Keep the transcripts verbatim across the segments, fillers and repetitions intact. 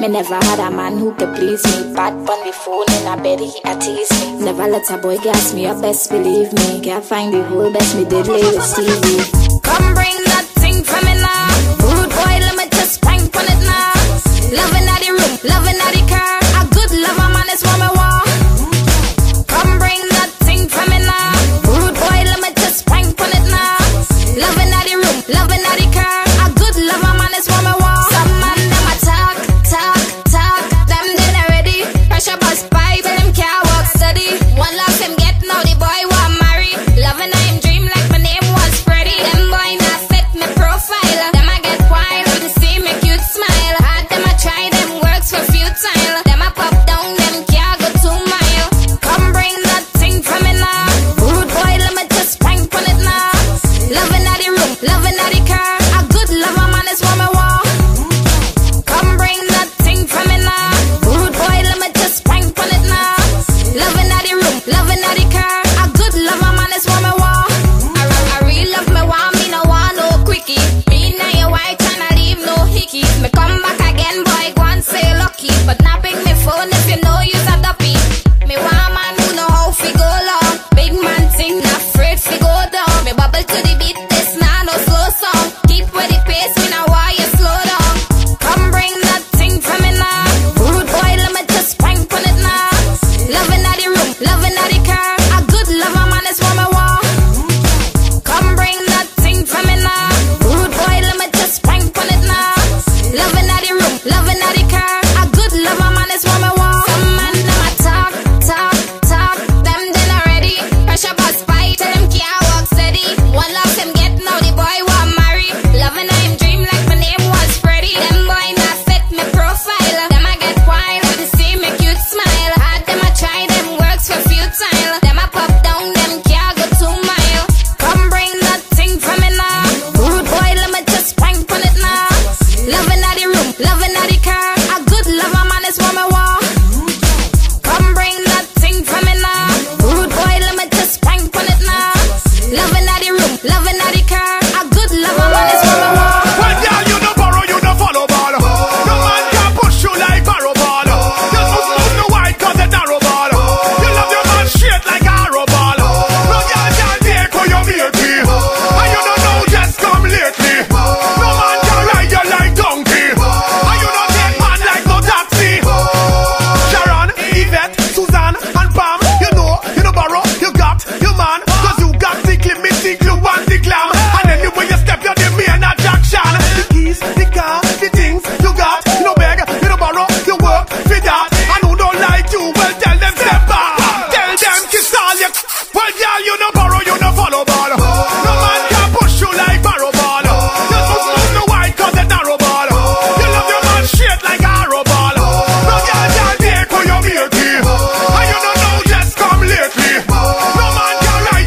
Me never had a man who could please me. Bad pon the phone and I bet he a tease me. Never let a boy gas me up, best believe me. Can't find the whole best me did lay with Stevie. Come bring that thing for me now. Rude boy, let me just bang pon it now. Loving at the room, loving at the car. A good lover man is what me want. Come bring that thing for me now. Rude boy, let me just bang pon it now. Loving at the room, loving at the car. A good lover man is what me want. Some man them a talk, talk, talk. Them then already pressure bus pipe and them can't walk steady. One love him get now the boy want marry. Loving I him dream like my name was Freddy. Them boy not fit me profile. Them I get wild when they see me cute smile. Hard them I try them works for futile. Them I pop down them can't go two mile. Come bring that thing for me now. Rude boy let me just bang pon it now. Loving at the room, loving at the car. A good lover man is what me want. Come bring that thing for me now. Rude boy let me just bang pon it now. Loving at the room, loving at the car. A good lover man is what me want. I, re- I really love me want, me no want no quickie. Me now your wife tryna leave no hickey. Me come back again boy, go and say lucky. But now pick me phone if you know you's a duppy. Me want man who know how fi go long. Big man thing not afraid fi go down. Me bubble to the beat, this now no slow song. Keep with the pace, me now why you slow down. Come bring that thing for me now. Rude boy let me just bang pon it now. Loving at the room, loving at the car. A good lover man is what me want. Come bring that thing for me now. Rude boy let me just bang pon it now. Loving at the room, loving at the car. A good lover man is what me want. Some man them a talk, talk, talk. Them then already pressure bus fight. Tell them can't walk steady. One love him get now the boy want marry. Loving him dream like my name was Freddy. Them boy not fit me profile. Them I get wild when they see me cute smile. Hard them I try them works for futile. Them I pop down them can't go two mile. Come bring that thing for me now. Rude boy let me just bang pon it now. Loving at the room, loving at the car. A good lover man is what me want. Come bring that thing for me now. Rude boy let me just bang pon it now. Loving at the room, loving at the car. A good lover man is what me want. Well, girl, you no borrow, you no follow ball. No man can push you like barrow ball. You must move no wide cause it's narrow ball. You love your man straight like a arrow ball. No girl can take who you make me. And you don't know just come lately. No man can ride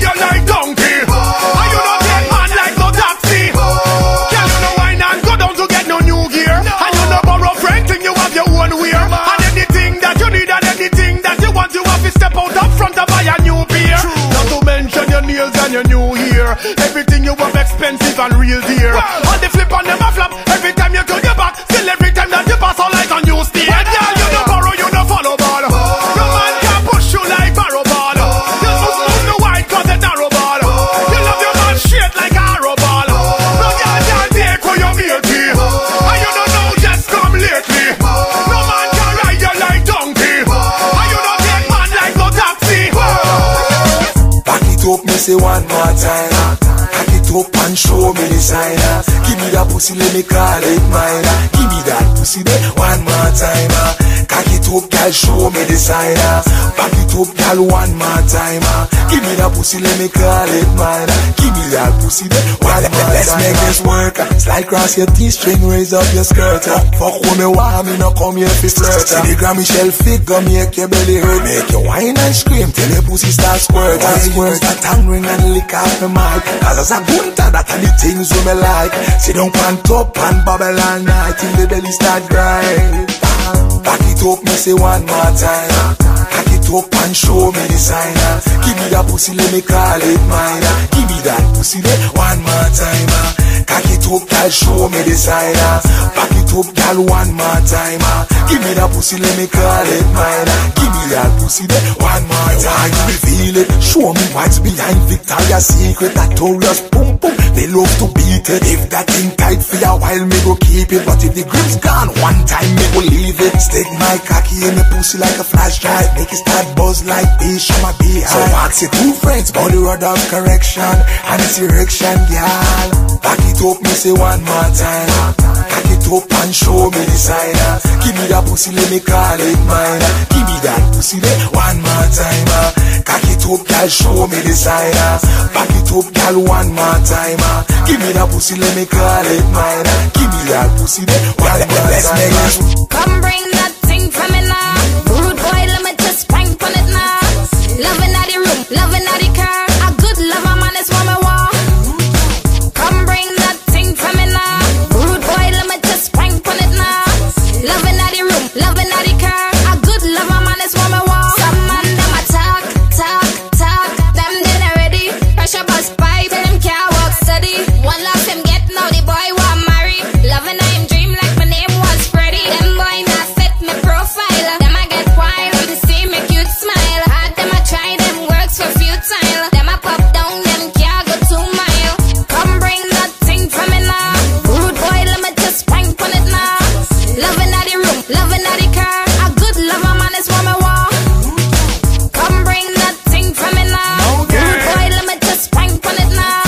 you like donkey. And you don't take man like no taxi. Sharon, Yvette, Suzanne and Pam. You know, you no borrow, you got your man. Cause you got the clip, me think you want the glam. And anyway you step, you're the main attraction. The keys, the car, the things you got. You no beg, you no borrow, you work for that. And who don't like you, well tell them step back. Tell them kiss all your. Well girl, you no borrow, you no follow ball. No man can push you like barrow ball. You must move no wide cause it's narrow ball. You love your man straight like arrow ball. No girl can take who you make me. And you don't know just come lately. No man can ride you like donkey. And you don't take man like no taxi. Girl, you no wine and go down to get no new gear. And you no borrow friend thing, you have your own wear. And anything that you need and anything that you want, you have to step out up front and buy a new beer. Not to mention your nails and your new hair. Everything you have expensive and real dear. On the flip and them a flop. Every time you turn your back, still every time that you pass all light on you steer. Well girl, you no borrow, you no follow ball. No man can push you like barrow ball. You must move no wide cause it's narrow ball. You love your man straight like arrow ball. No girl can take who you make me. And you don't know just come lately. No man can ride you like donkey. And you don't take man like no taxi. Back it up, me say one more time. Back it up and show me the sign. Give me that pussy, let me call it mine. Give me that pussy, babe, one more time. Cock it up, girl, show me the sign. Back it up, girl, one more time. Give me that pussy, let me call it mine. Give me that pussy, babe, one more time. Let's make this work. Slide cross your T-string, raise up your skirt. Fuck with me, why me no come here fi flirt. See the Grammy shell figure, make your belly hurt. Make your whine and scream till your pussy start squirt. I use that tongue ring and lick off the mic. Cause as a gunter, that are the things we me like. Sit down on top and bubble all night till the belly start grind. Back it up, me say one more time. Cock it up and show me the sign. Give me that pussy, let me call it mine. Give me that pussy, let one more time. Cock it up, girl, show me the sign. Back it up, girl, one more time. Give me that pussy, let me call it mine. Give me that pussy there one more time. Reveal it, show me what's behind Victoria's Secret. Notorious, boom boom, they love to beat it. If that thing tight for a while, me go keep it. But if the grip's gone, one time me go leave it. Stick my cocky in the pussy like a flashlight. Make it start buzz like this, show my behind. So box it two friends, on the road of correction and it's erection, girl. Back it up, me say one more time. Back it up and show me the sign. Give me that pussy, let me call it mine. Give me that pussy, let one more time. Cock it up, girl, show me the sign. Back it up, girl, one more time. Give me that pussy, let me call it mine. Give me that pussy, let one more time. Come bring that thing for me now. Rude boy, let me just spank on it now. Loving at the room, loving at the car. A good lover man is what I want. Come bring that thing for me now. Rude boy, let me just spank on it now. Loving at the room, loving at the car. A good lover man is what I want. Some man them a talk, talk, talk. Them then already pressure bus pipe. Them can't walk steady. One last him get now the boy want marry. Loving at him dream like my name was Freddy. Them boy not fit my profile. Them I get wild when they see me cute smile. Hard them I try, them works for futile. Them I pop down, them can't go two mile. Come bring that thing for me now. Rude boy, let me just spank on it now. Loving at the room, loving at the car. A good lover man is what I want. Come bring that thing for me now. Rude boy, let me just spank on it now.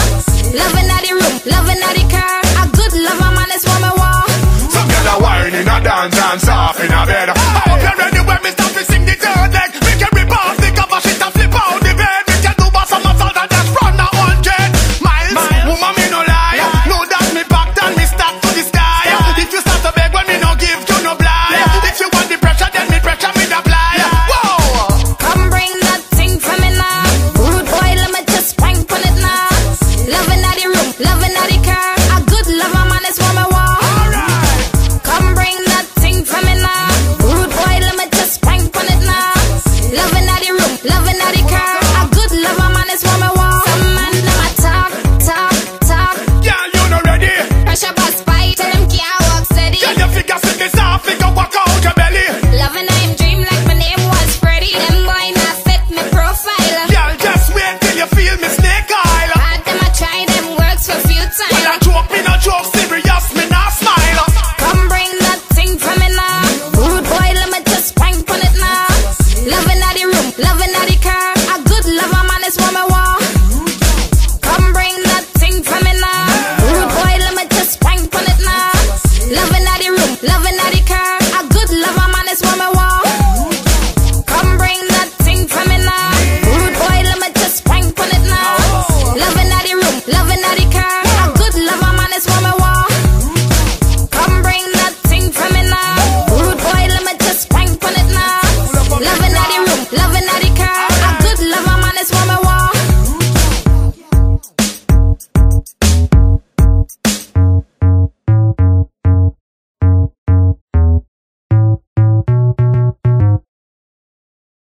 Loving at the room, loving at the car. A good lover man is what I want. Some girl a whine in a dance and soft in a